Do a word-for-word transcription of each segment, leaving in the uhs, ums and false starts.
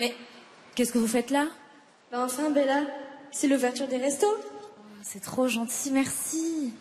Mais qu'est-ce que vous faites là? Ben enfin, Bella, c'est l'ouverture des restos. Oh, c'est trop gentil, merci.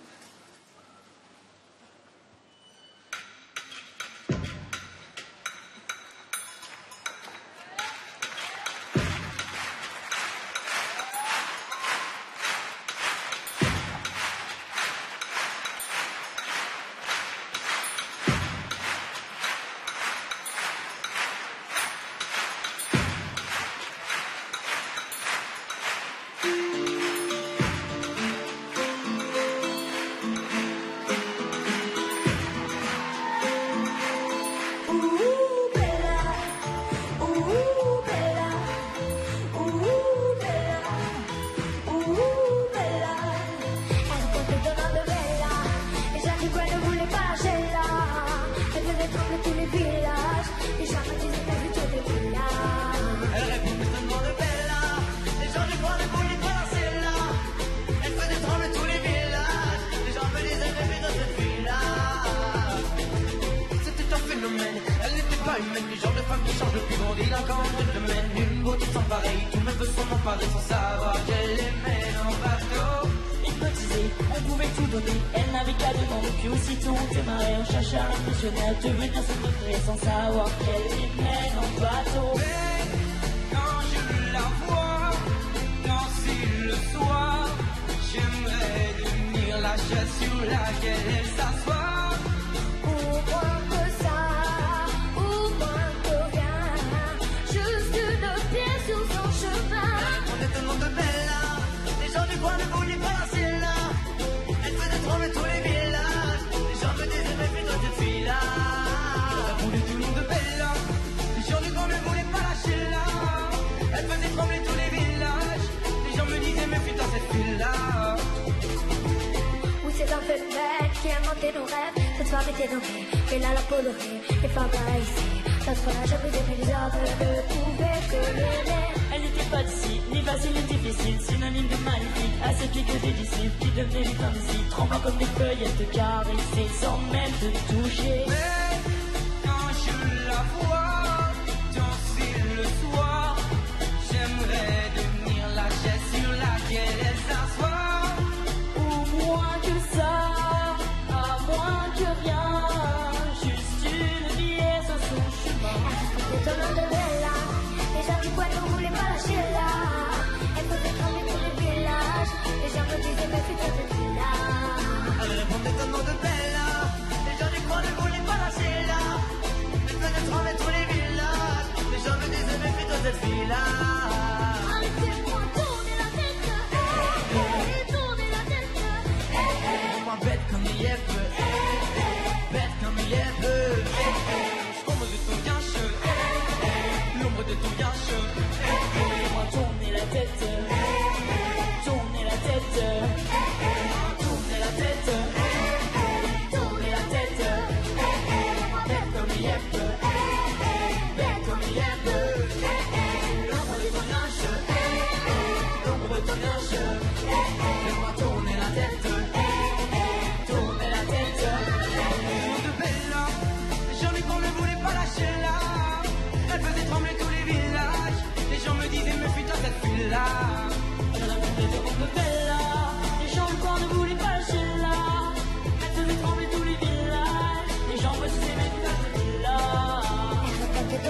Elle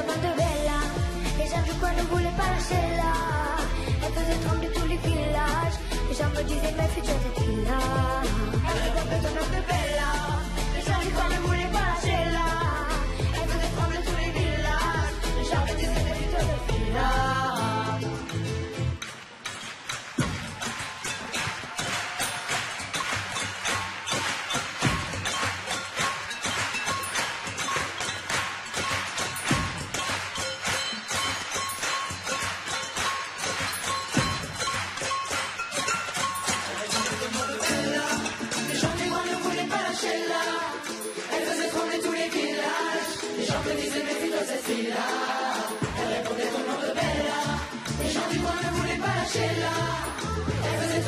faisait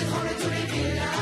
trembler tous les villages.